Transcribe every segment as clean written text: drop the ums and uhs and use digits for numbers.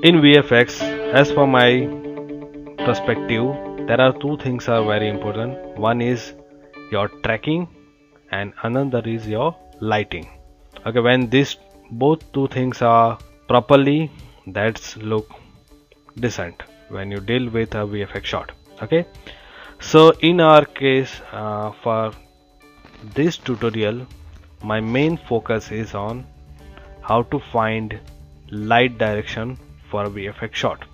In VFX, as for my perspective, there are two things are very important. One is your tracking and another is your lighting. Okay, when this both two things are properly, that's look decent when you deal with a VFX shot. Okay, so in our case, for this tutorial, my main focus is on how to find light direction for a VFX shot.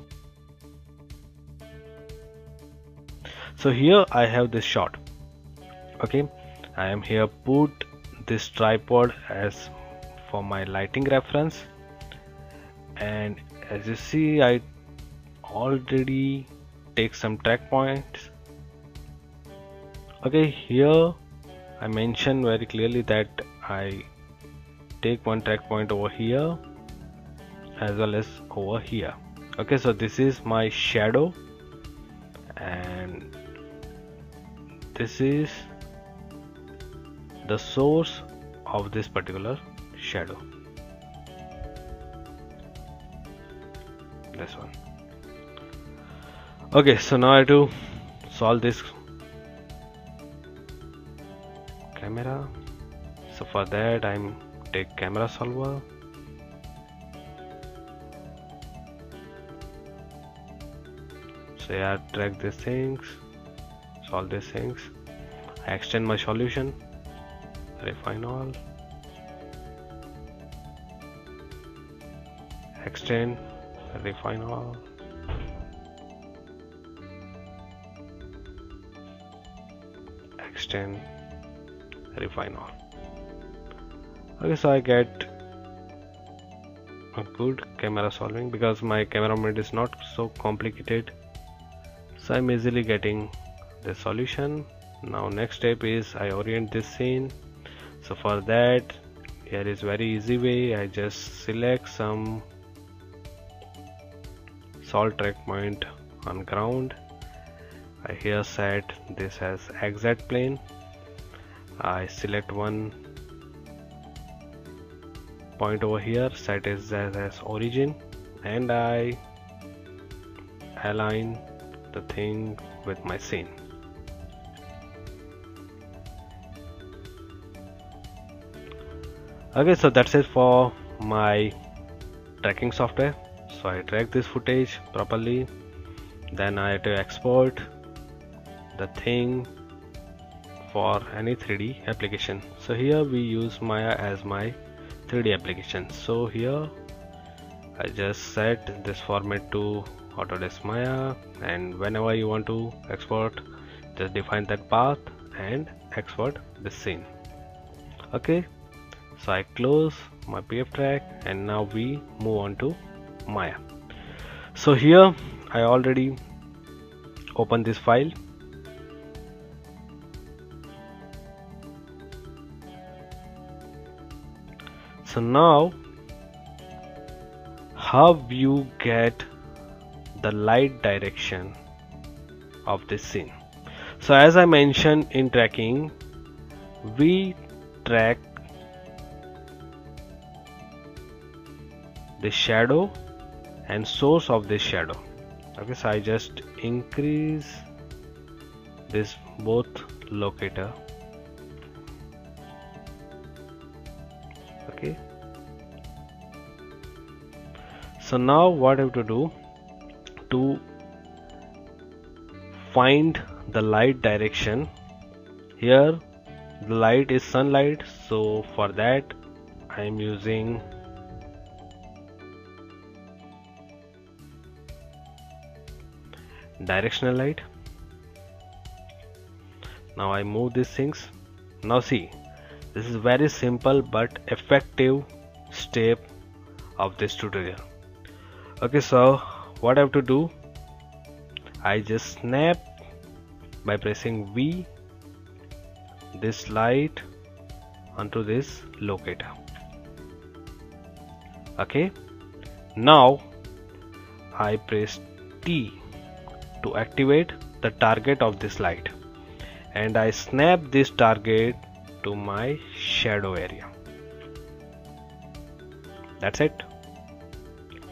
So here I have this shot. Okay, I am here put this tripod as for my lighting reference, and as you see, I already take some track points. Okay, here I mention very clearly that I take one track point over here as well as over here. Okay, so this is my shadow and this is the source of this particular shadow, this one. Okay, so now I have to solve this camera. So for that I'm take camera solver. So yeah, track these things, solve these things. I extend my solution, refine all, extend, refine all. Extend, refine all. Okay, so I get a good camera solving because my camera movement is not so complicated, so I'm easily getting the solution. Now next step is I orient this scene. So for that, here is very easy way. I just select some solid track point on ground. I here set this as XZ plane. I select one point over here, set it as origin, and I align the thing with my scene. Okay, so that's it for my tracking software. So I track this footage properly, then I have to export the thing for any 3D application. So here we use Maya as my 3D application. So here I just set this format to Autodesk Maya, and whenever you want to export, just define that path and export the scene. Okay, so I close my PF track and now we move on to Maya. So here I already open this file. So now how you get the light direction of this scene. So as I mentioned in tracking, we track the shadow and source of this shadow. Okay, so I just increase this both locator. Okay, so now what I have to do to find the light direction. Here the light is sunlight, so for that I am using directional light. Now I move these things. Now see, this is very simple but effective step of this tutorial. Okay, so what I have to do, I just snap by pressing V this light onto this locator. Okay, now I press T to activate the target of this light, and I snap this target to my shadow area. That's it.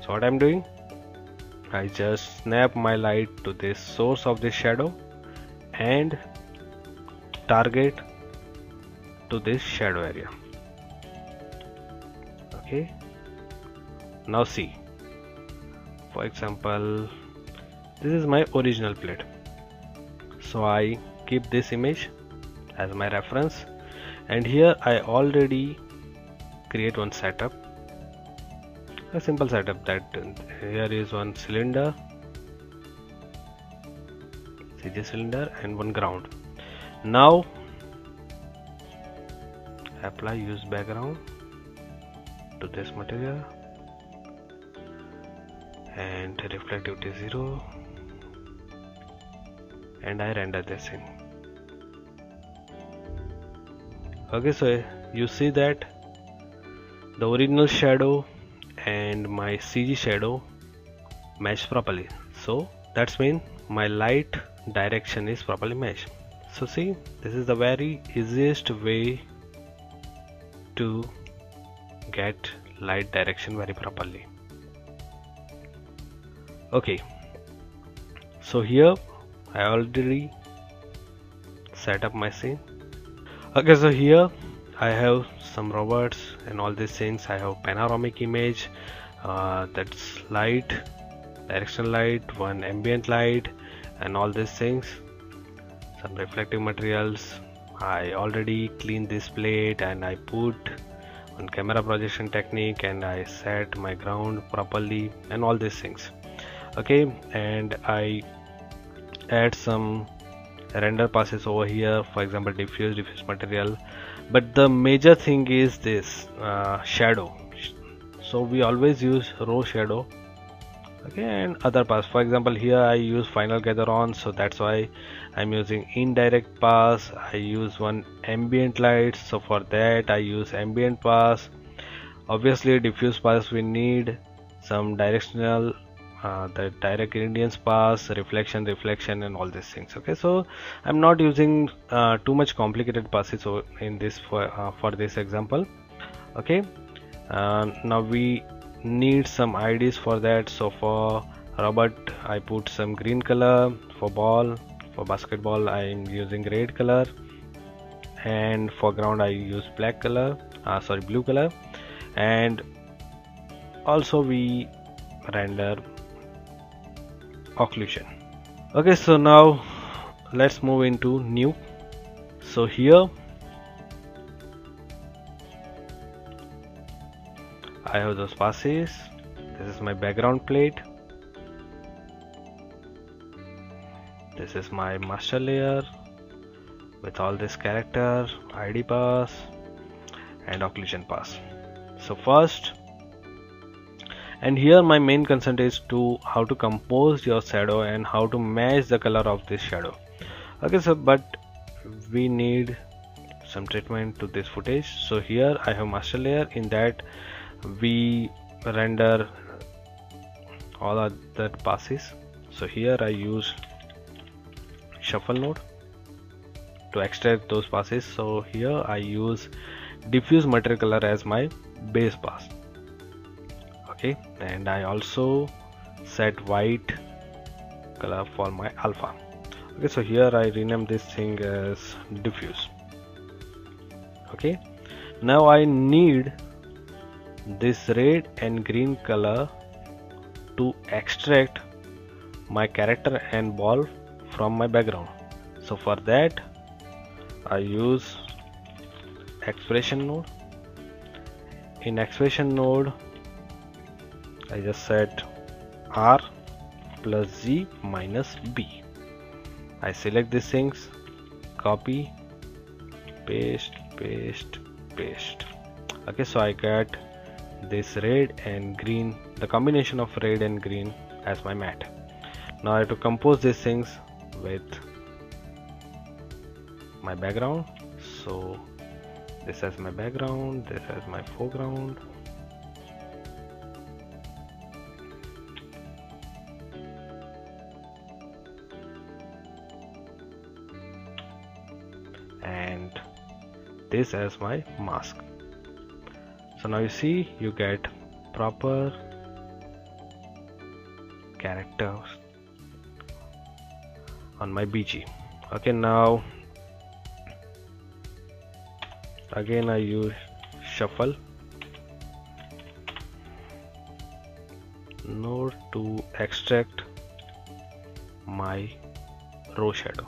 So what I'm doing, I just snap my light to the source of the shadow and target to this shadow area. Okay, now see, for example, this is my original plate, so I keep this image as my reference, and here I already create one setup, a simple setup, that here is one cylinder, CG cylinder, and one ground. Now apply use background to this material and reflectivity 0, and I render this in. Okay, so you see that the original shadow and my CG shadow match properly, so that's mean my light direction is properly matched. So see, this is the very easiest way to get light direction very properly. Okay, so here I already set up my scene. Okay, so here I have some robots and all these things. I have panoramic image, that's light, directional light, one ambient light, and all these things. Some reflective materials. I already cleaned this plate and I put on camera projection technique and I set my ground properly and all these things. Okay, and I add some render passes over here, for example diffuse material. But the major thing is this shadow, so we always use row shadow. Okay, and other pass, for example here I use final gather on, so that's why I'm using indirect pass. I use one ambient light, so for that I use ambient pass. Obviously diffuse pass we need, some directional, the direct gradients pass, reflection, and all these things. Okay, so I'm not using too much complicated passes in this for this example. Okay, now we need some IDs for that. So for robot I put some green color, for ball, for basketball I'm using red color, and for ground I use black color, blue color, and also we render occlusion. Okay, so now let's move into new. So here I have those passes. This is my background plate, this is my master layer with all this character, ID pass, and occlusion pass. So first, and here my main concern is to how to compose your shadow and how to match the color of this shadow. Okay, so but we need some treatment to this footage. So here I have master layer, in that we render all other passes. So here I use shuffle node to extract those passes. So here I use diffuse material color as my base pass. Okay, and I also set white color for my alpha. Okay, so here I rename this thing as diffuse. Okay, now I need this red and green color to extract my character and ball from my background. So for that I use expression node. In expression node I just set R plus Z minus B. I select these things, copy, paste. Okay, so I get this red and green, the combination of red and green as my mat. Now I have to compose these things with my background. So this as my background, this as my foreground. This as my mask. So now you see, you get proper characters on my BG. Okay, now again I use shuffle node to extract my row shadow.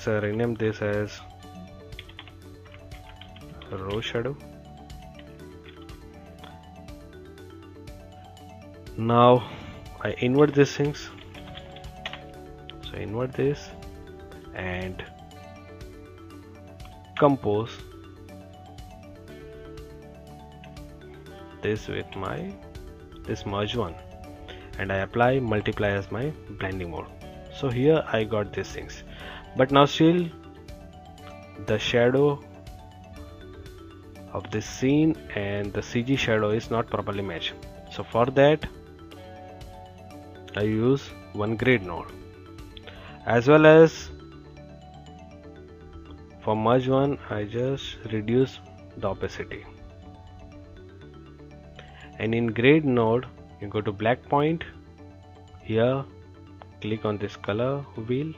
So rename this as row shadow. Now I invert these things, so invert this and compose this with my merge one, and I apply multiply as my blending mode. So here I got these things, but now still the shadow of this scene and the CG shadow is not properly matched. So for that I use one grid node, as well as for merge one I just reduce the opacity, and in grid node you go to black point. Here click on this color wheel,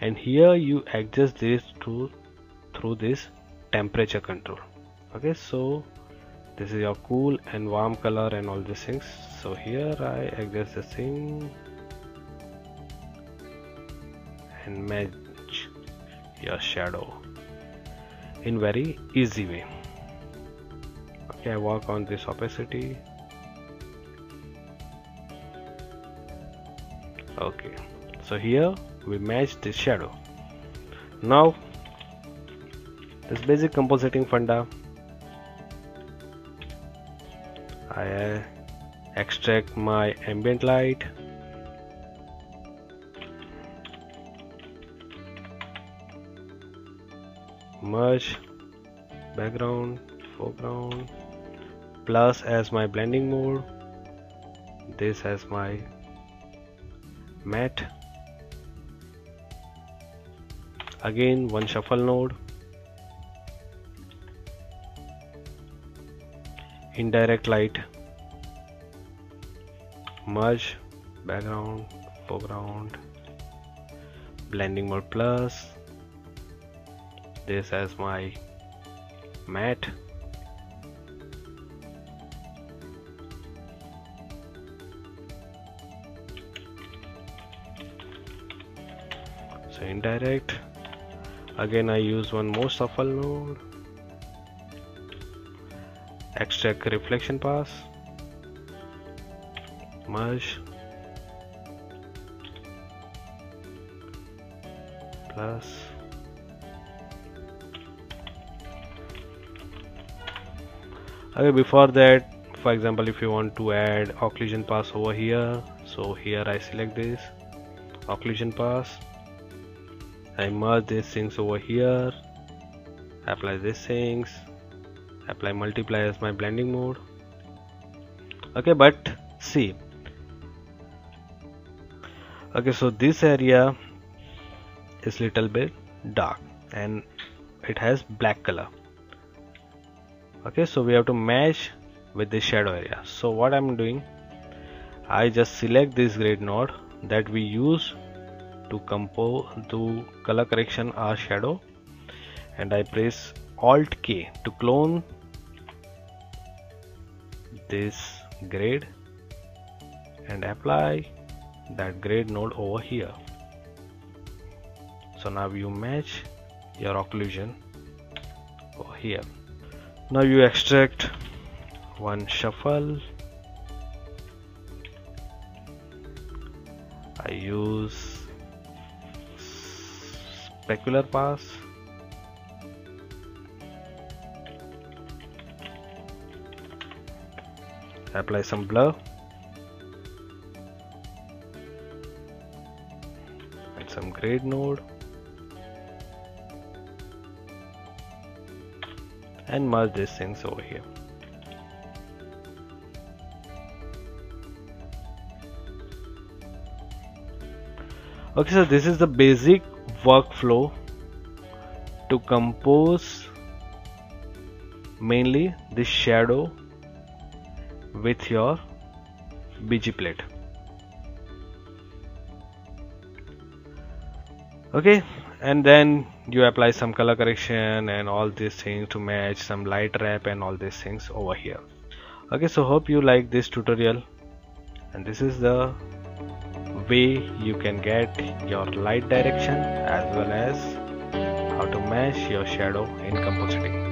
and here you adjust this through this temperature control. Okay, so this is your cool and warm color and all these things. So here I adjust the thing and match your shadow in very easy way. Okay, I work on this opacity. Okay, so here we match this shadow. Now this basic compositing funda, I extract my ambient light, merge background, foreground, plus as my blending mode, this as my matte. Again one shuffle node, indirect light, merge background, foreground, blending mode plus, this as my matte. So indirect, again I use one more shuffle node, extract reflection pass, merge plus, okay, before that, for example, if you want to add occlusion pass over here, so here I select this occlusion pass, I merge these things over here, apply these things, apply multiply as my blending mode. Okay, but see, okay, so this area is little bit dark and it has black color. Okay, so we have to match with the shadow area. So what I'm doing, I just select this grid node that we use to compose to color correction our shadow, and I press Alt K to clone this grade and apply that grade node over here. So now you match your occlusion over here. Now you extract one shuffle, I use specular pass, apply some blur and some grid node and merge these things over here. Okay, so this is the basic workflow to compose mainly the shadow with your BG plate. Okay, and then you apply some color correction and all these things to match, some light wrap and all these things over here. Okay, so hope you like this tutorial, and this is the way you can get your light direction as well as how to match your shadow in compositing.